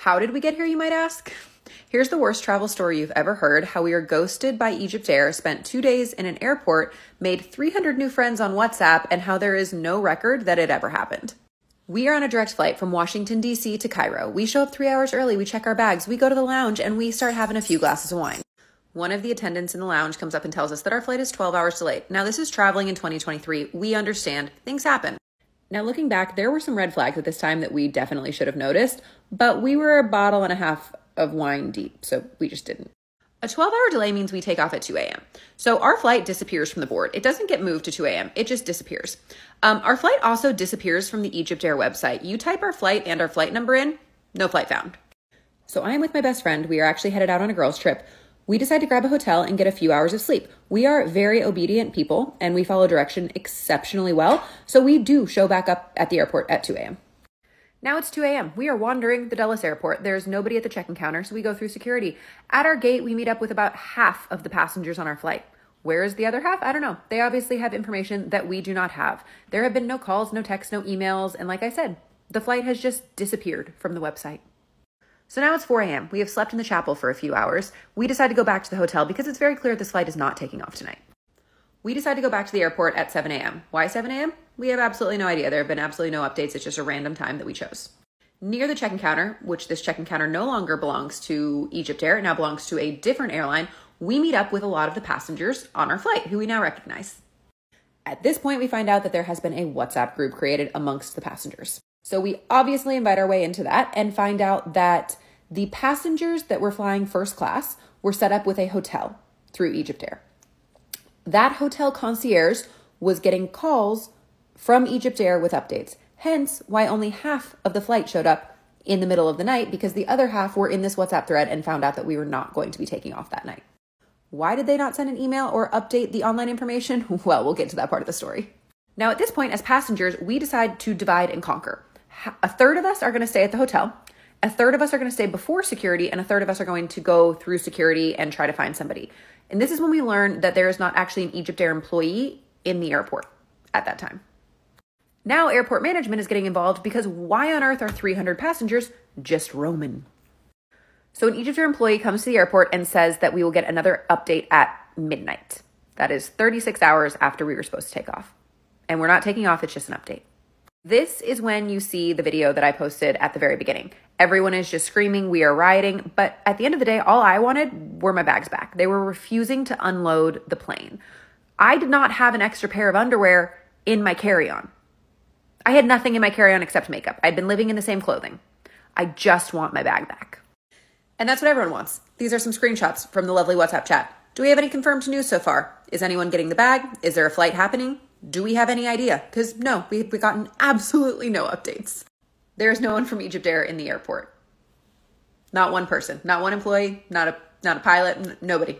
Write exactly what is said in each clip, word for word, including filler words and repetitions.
How did we get here, you might ask? Here's the worst travel story you've ever heard, how we are ghosted by EgyptAir, spent two days in an airport, made three hundred new friends on WhatsApp, and how there is no record that it ever happened. We are on a direct flight from Washington, D C to Cairo. We show up three hours early, we check our bags, we go to the lounge, and we start having a few glasses of wine. One of the attendants in the lounge comes up and tells us that our flight is twelve hours delayed. Now, this is traveling in twenty twenty-three. We understand things happen. Now, looking back, there were some red flags at this time that we definitely should have noticed, but we were a bottle and a half of wine deep, so we just didn't. A twelve hour delay means we take off at two A M So our flight disappears from the board. It doesn't get moved to two A M It just disappears. Um, our flight also disappears from the EgyptAir website. You type our flight and our flight number in, no flight found. So I am with my best friend. We are actually headed out on a girls' trip. We decide to grab a hotel and get a few hours of sleep. We are very obedient people and we follow direction exceptionally well. So we do show back up at the airport at two A M Now it's two A M We are wandering the Dulles airport. There's nobody at the check-in counter, so we go through security. At our gate, we meet up with about half of the passengers on our flight. Where is the other half? I don't know. They obviously have information that we do not have. There have been no calls, no texts, no emails. And like I said, the flight has just disappeared from the website. So now it's four A M We have slept in the chapel for a few hours. We decide to go back to the hotel because it's very clear this flight is not taking off tonight. We decide to go back to the airport at seven A M Why seven A M? We have absolutely no idea. There have been absolutely no updates. It's just a random time that we chose. Near the check-in counter, which this check-in counter no longer belongs to EgyptAir, it now belongs to a different airline, we meet up with a lot of the passengers on our flight who we now recognize. At this point, we find out that there has been a WhatsApp group created amongst the passengers. So we obviously invite our way into that and find out that the passengers that were flying first class were set up with a hotel through EgyptAir. That hotel concierge was getting calls from EgyptAir with updates. Hence why only half of the flight showed up in the middle of the night, because the other half were in this WhatsApp thread and found out that we were not going to be taking off that night. Why did they not send an email or update the online information? Well, we'll get to that part of the story. Now at this point, as passengers, we decide to divide and conquer. A third of us are going to stay at the hotel, a third of us are going to stay before security, and a third of us are going to go through security and try to find somebody. And this is when we learn that there is not actually an EgyptAir employee in the airport at that time. Now airport management is getting involved because why on earth are three hundred passengers just Roman? So an EgyptAir employee comes to the airport and says that we will get another update at midnight. That is thirty-six hours after we were supposed to take off. And we're not taking off, it's just an update. This is when you see the video that I posted at the very beginning. Everyone is just screaming, we are rioting. But at the end of the day, all I wanted were my bags back. They were refusing to unload the plane. I did not have an extra pair of underwear in my carry-on. I had nothing in my carry-on except makeup. I'd been living in the same clothing. I just want my bag back. And that's what everyone wants. These are some screenshots from the lovely WhatsApp chat. Do we have any confirmed news so far? Is anyone getting the bag? Is there a flight happening? Do we have any idea? Because no, we've gotten absolutely no updates. There is no one from EgyptAir in the airport. Not one person, not one employee, not a, not a pilot, nobody.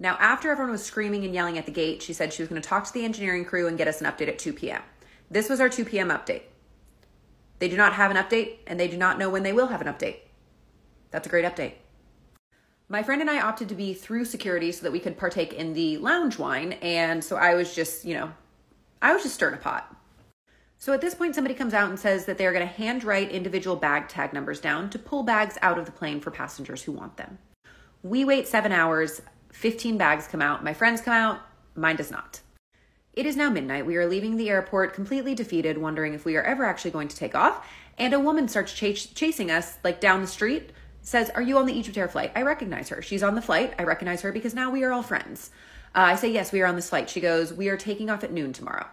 Now, after everyone was screaming and yelling at the gate, she said she was going to talk to the engineering crew and get us an update at two P M This was our two P M update. They do not have an update and they do not know when they will have an update. That's a great update. My friend and I opted to be through security so that we could partake in the lounge wine. And so I was just, you know, I was just stirring a pot. So at this point, somebody comes out and says that they're going to handwrite individual bag tag numbers down to pull bags out of the plane for passengers who want them. We wait seven hours, fifteen bags come out. My friends come out, mine does not. It is now midnight. We are leaving the airport completely defeated, wondering if we are ever actually going to take off. And a woman starts ch- chasing us like down the street. Says, are you on the EgyptAir flight? I recognize her. She's on the flight. I recognize her because now we are all friends. Uh, I say, yes, we are on this flight. She goes, we are taking off at noon tomorrow.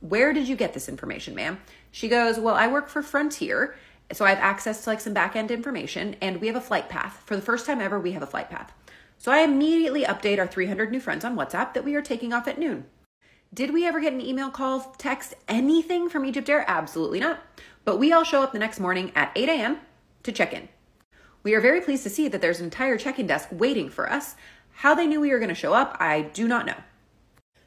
Where did you get this information, ma'am? She goes, well, I work for Frontier, so I have access to like some back-end information, and we have a flight path. For the first time ever, we have a flight path. So I immediately update our three hundred new friends on WhatsApp that we are taking off at noon. Did we ever get an email, call, text, anything from EgyptAir? Absolutely not. But we all show up the next morning at eight A M to check in. We are very pleased to see that there's an entire check-in desk waiting for us. How they knew we were going to show up, I do not know.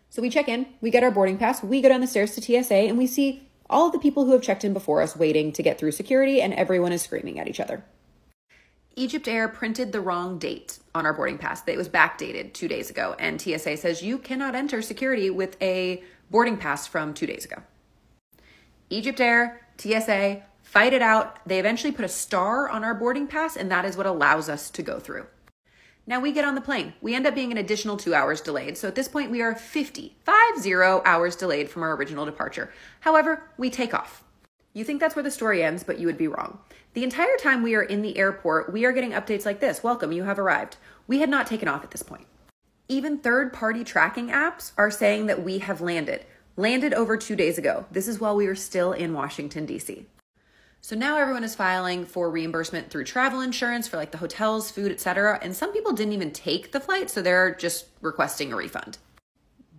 So we check in, we get our boarding pass, we go down the stairs to T S A, and we see all of the people who have checked in before us waiting to get through security, and everyone is screaming at each other. EgyptAir printed the wrong date on our boarding pass. It was backdated two days ago, and T S A says you cannot enter security with a boarding pass from two days ago. EgyptAir, T S A, fight it out. They eventually put a star on our boarding pass, and that is what allows us to go through. Now we get on the plane. We end up being an additional two hours delayed. So at this point, we are fifty, five zero hours delayed from our original departure. However, we take off. You think that's where the story ends, but you would be wrong. The entire time we are in the airport, we are getting updates like this. Welcome, you have arrived. We had not taken off at this point. Even third-party tracking apps are saying that we have landed. Landed over two days ago. This is while we were still in Washington, D C So now everyone is filing for reimbursement through travel insurance for like the hotels, food, et cetera. And some people didn't even take the flight, so they're just requesting a refund.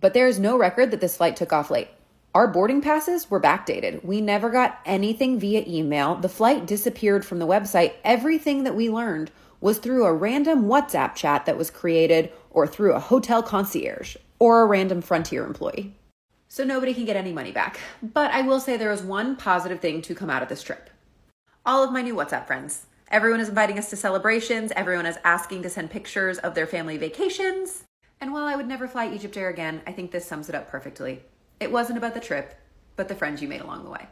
But there is no record that this flight took off late. Our boarding passes were backdated. We never got anything via email. The flight disappeared from the website. Everything that we learned was through a random WhatsApp chat that was created, or through a hotel concierge, or a random Frontier employee. So nobody can get any money back. But I will say there is one positive thing to come out of this trip. All of my new WhatsApp friends. Everyone is inviting us to celebrations. Everyone is asking to send pictures of their family vacations. And while I would never fly EgyptAir again, I think this sums it up perfectly. It wasn't about the trip, but the friends you made along the way.